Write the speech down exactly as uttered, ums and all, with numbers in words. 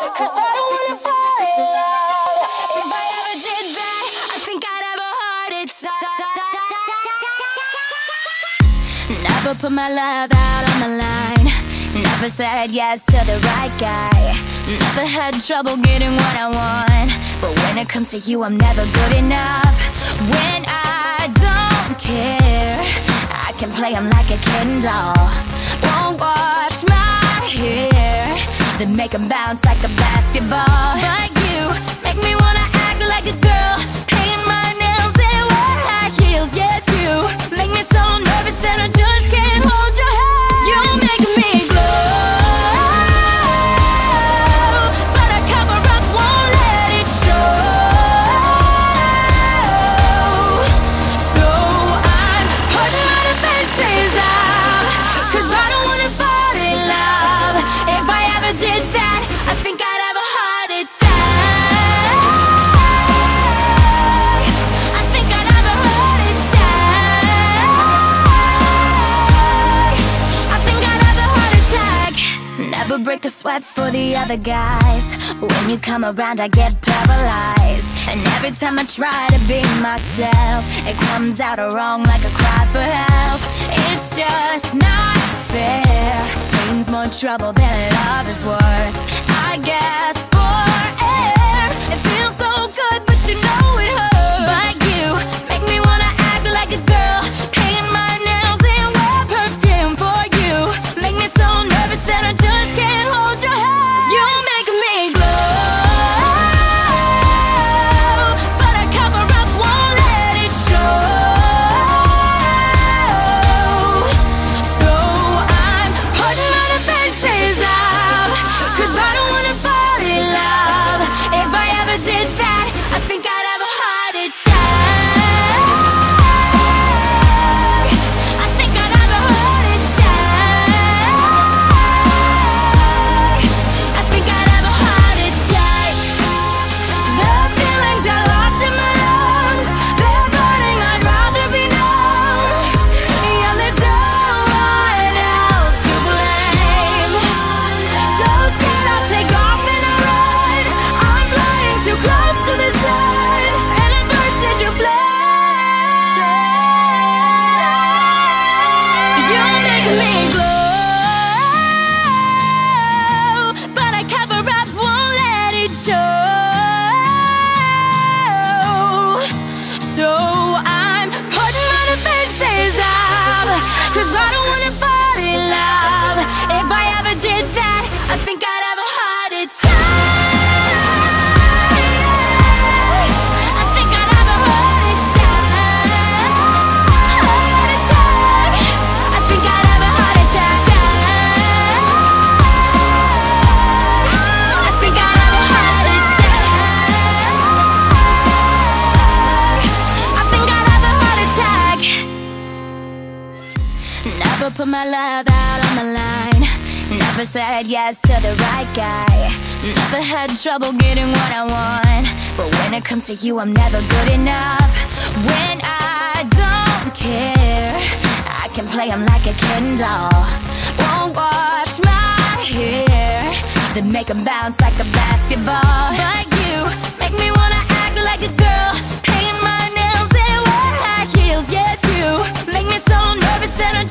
'Cause I don't wanna fall in love. If I ever did that, I think I'd have a heart attack. Never put my love out on the line. Never said yes to the right guy. Never had trouble getting what I want. But when it comes to you, I'm never good enough. When I don't care, I can play 'em like a Ken doll. Won't wash my hair, then make 'em bounce like a basketball. Like you, make me wanna act like a girl, paint my nails and wear high heels. Yes, you make me so nervous that I just can't hold your hand. You make me glow, but I cover up, won't let it show. So I'm putting my defenses up, 'cause I don't wanna fall in love. If I ever did that, I think I'd have a heart attack. I think I'd have a heart attack. I think I'd have a heart attack. Never break a sweat for the other guys. When you come around, I get paralyzed. And every time I try to be myself, it comes out wrong like a cry for help. It's just not fair. Pain's more trouble than love is worth. I gasp for air. It feels so good, but you know it hurts. But you make me wanna act like a girl, paint my nails and wear perfume. For you, make me so nervous that I just can't hold your hand. You make me glow, but I cover up, won't let it show. So I'm putting my defenses up, 'cause I don't wanna fall in love. If I ever did that, I think I'd have a heart attack. I think I'd have a heart attack. I think I'd have a heart attack. The feelings are lost in my lungs, they're burning, I'd rather be numb. Yeah, there's no one else to blame. So scared I'll take off and I run. I'm flying too close to the sun, and it bursts into flame. You make me glow, but I cover up, won't let it show. So I'm putting my defenses up, 'cause I don't wanna fall in love. If I ever did that, I think I'd have a heart attack. I think I'd have a heart attack. Heart attack. I think I'd have a heart attack. I think I'd have a heart attack. I think I'd have a heart attack. Never put my love out on the line. Never said yes to the right guy. Never had trouble getting what I want. But when it comes to you, I'm never good enough. When I don't care, I can play 'em like a Ken doll. Won't wash my hair, then make 'em bounce like a basketball. But you make me wanna act like a girl, paint my nails and wear high heels. Yes, you make me so nervous that I